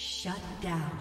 Shut down.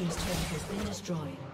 team's turret has been destroyed.